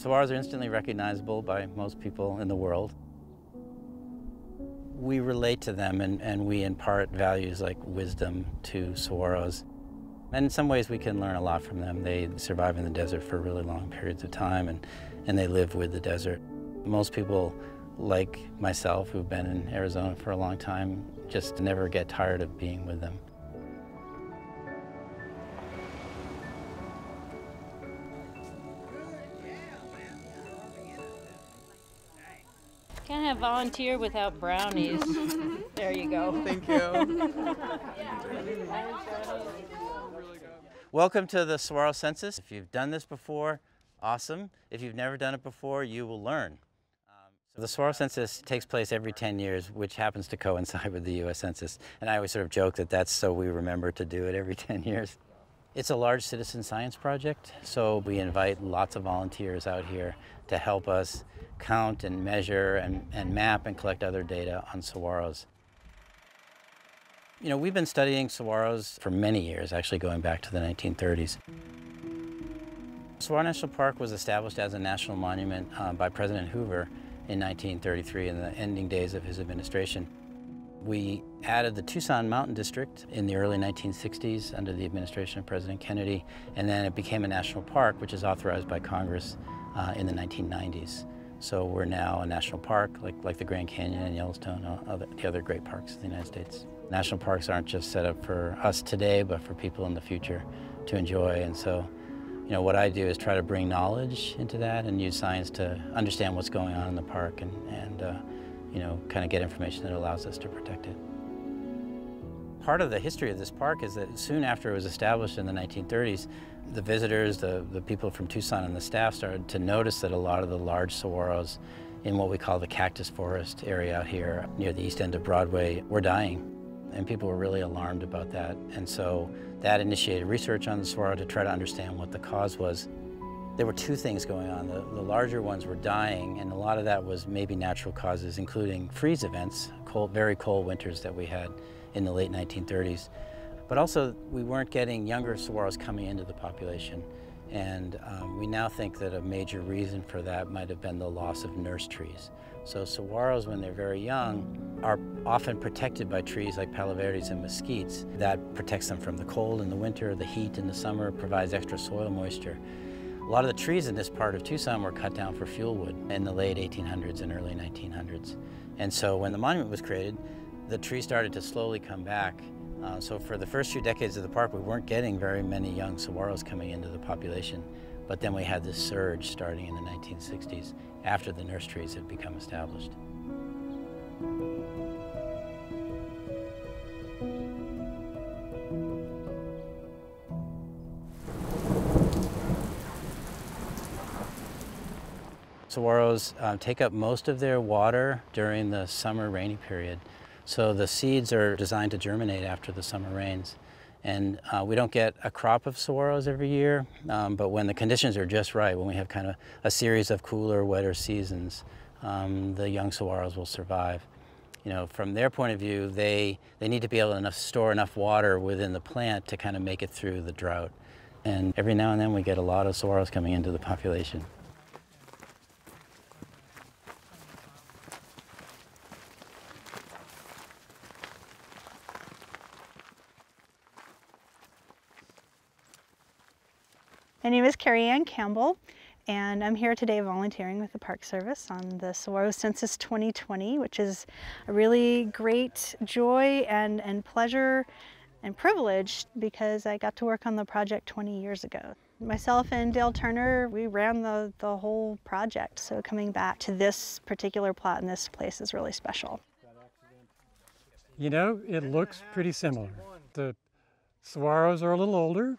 saguaros are instantly recognizable by most people in the world. We relate to them and we impart values like wisdom to saguaros. And in some ways we can learn a lot from them. They survive in the desert for really long periods of time and they live with the desert. Most people like myself who've been in Arizona for a long time just never get tired of being with them. Can't volunteer without brownies. There you go. Thank you. Welcome to the Saguaro Census. If you've done this before, awesome. If you've never done it before, you will learn. The Saguaro Census takes place every 10 years, which happens to coincide with the U.S. Census. And I always sort of joke that that's so we remember to do it every 10 years. It's a large citizen science project, so we invite lots of volunteers out here to help us count and measure and map and collect other data on saguaros. You know, we've been studying saguaros for many years, actually going back to the 1930s. Saguaro National Park was established as a national monument by President Hoover in 1933 in the ending days of his administration. We added the Tucson Mountain District in the early 1960s under the administration of President Kennedy, and then it became a national park, which is authorized by Congress in the 1990s. So we're now a national park, like the Grand Canyon and Yellowstone, the other great parks of the United States. National parks aren't just set up for us today, but for people in the future to enjoy. And so, you know, what I do is try to bring knowledge into that and use science to understand what's going on in the park and you know, kind of get information that allows us to protect it. Part of the history of this park is that soon after it was established in the 1930s, the visitors, the people from Tucson and the staff started to notice that a lot of the large saguaros in what we call the cactus forest area out here near the east end of Broadway were dying. And people were really alarmed about that. And so that initiated research on the saguaro to try to understand what the cause was. There were two things going on. The larger ones were dying, and a lot of that was maybe natural causes, including freeze events, very cold winters that we had in the late 1930s. But also, we weren't getting younger saguaros coming into the population. And we now think that a major reason for that might have been the loss of nurse trees. So saguaros, when they're very young, are often protected by trees like palo verdes and mesquites. That protects them from the cold in the winter, the heat in the summer, provides extra soil moisture. A lot of the trees in this part of Tucson were cut down for fuel wood in the late 1800s and early 1900s. And so when the monument was created, the trees started to slowly come back. So for the first few decades of the park, we weren't getting very many young saguaros coming into the population, but then we had this surge starting in the 1960s after the nurse trees had become established. Saguaros take up most of their water during the summer rainy period. So the seeds are designed to germinate after the summer rains. And we don't get a crop of saguaros every year, but when the conditions are just right, when we have kind of a series of cooler, wetter seasons, the young saguaros will survive. You know, from their point of view, they need to be able to store enough water within the plant to kind of make it through the drought. And every now and then we get a lot of saguaros coming into the population. My name is Carrie Ann Campbell, and I'm here today volunteering with the Park Service on the Saguaro Census 2020, which is a really great joy and pleasure and privilege because I got to work on the project 20 years ago. Myself and Dale Turner, we ran the whole project, so coming back to this particular plot in this place is really special. You know, it looks pretty similar. The saguaros are a little older.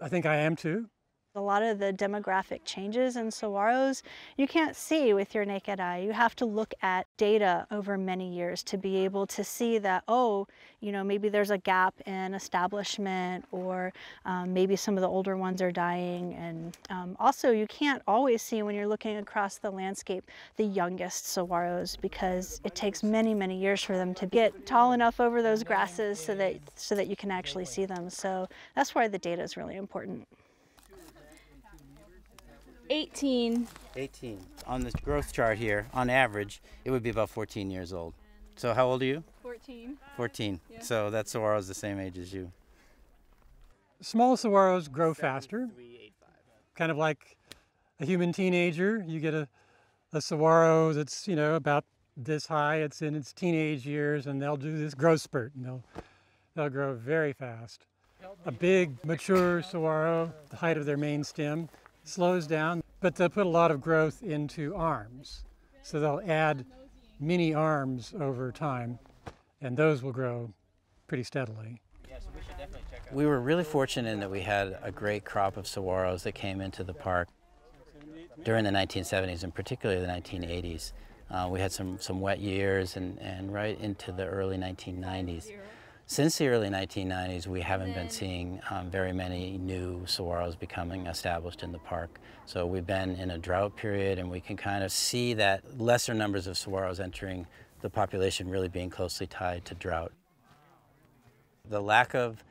I think I am too. A lot of the demographic changes in saguaros you can't see with your naked eye. You have to look at data over many years to be able to see that, oh, you know, maybe there's a gap in establishment or maybe some of the older ones are dying. And also you can't always see when you're looking across the landscape the youngest saguaros because it takes many, many years for them to get tall enough over those grasses so that you can actually see them. So that's why the data is really important. 18. On the growth chart here, on average, it would be about 14 years old. So how old are you? 14. 14. Yeah. So that saguaro is the same age as you. Small saguaros grow faster, kind of like a human teenager. You get a saguaro that's, you know, about this high. It's in its teenage years, and they'll do this growth spurt, and they'll grow very fast. A big, mature saguaro, the height of their main stem, slows down, but they'll put a lot of growth into arms. So they'll add many arms over time, and those will grow pretty steadily. We were really fortunate in that we had a great crop of saguaros that came into the park during the 1970s, and particularly the 1980s. We had some wet years and right into the early 1990s. Since the early 1990s, we haven't been seeing very many new saguaros becoming established in the park. So we've been in a drought period, and we can kind of see that lesser numbers of saguaros entering the population really being closely tied to drought. The lack of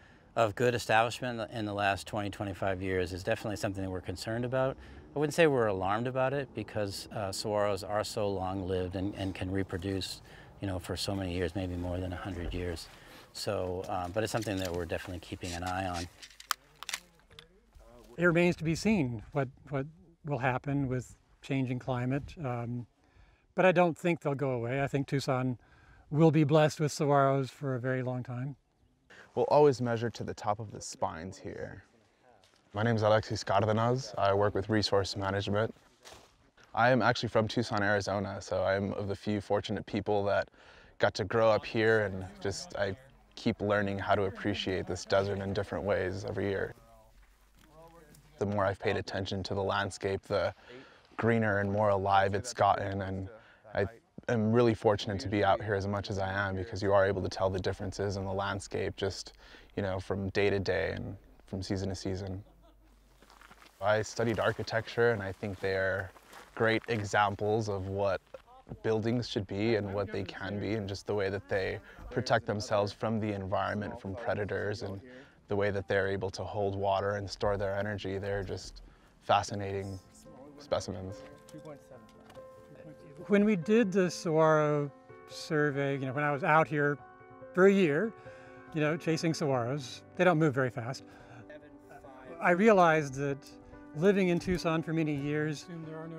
good establishment in the last 20, 25 years is definitely something that we're concerned about. I wouldn't say we're alarmed about it, because saguaros are so long-lived and can reproduce, you know, for so many years, maybe more than 100 years. So, but it's something that we're definitely keeping an eye on. It remains to be seen what will happen with changing climate, but I don't think they'll go away. I think Tucson will be blessed with saguaros for a very long time. We'll always measure to the top of the spines here. My name is Alexis Cardenas. I work with resource management. I am actually from Tucson, Arizona, so I'm of the few fortunate people that got to grow up here, and just I keep learning how to appreciate this desert in different ways every year. The more I've paid attention to the landscape, the greener and more alive it's gotten, and I am really fortunate to be out here as much as I am, because you are able to tell the differences in the landscape just, you know, from day to day and from season to season. I studied architecture, and I think they're great examples of what buildings should be and what they can be, and just the way that they protect themselves from the environment, from predators, and the way that they're able to hold water and store their energy. They're just fascinating specimens. When we did the saguaro survey, you know, when I was out here for a year, you know, chasing saguaros, they don't move very fast. I realized that living in Tucson for many years,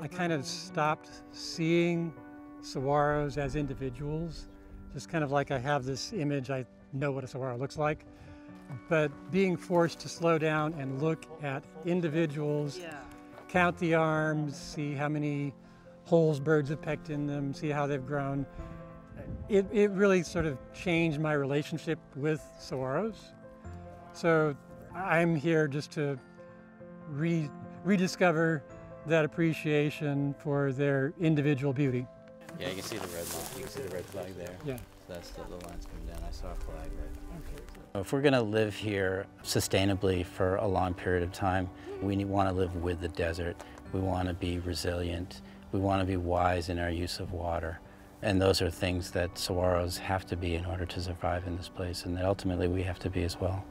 I kind of stopped seeing saguaros as individuals, just kind of like I have this image, I know what a saguaro looks like, but being forced to slow down and look at individuals, count the arms, see how many holes birds have pecked in them, see how they've grown, it really sort of changed my relationship with saguaros. So I'm here just to rediscover that appreciation for their individual beauty. Yeah, you can see the red flag. You can see the red flag there. Yeah. So that's the lines coming down. I saw a flag there. Okay. If we're going to live here sustainably for a long period of time, we want to live with the desert. We want to be resilient. We want to be wise in our use of water. And those are things that saguaros have to be in order to survive in this place, and that ultimately we have to be as well.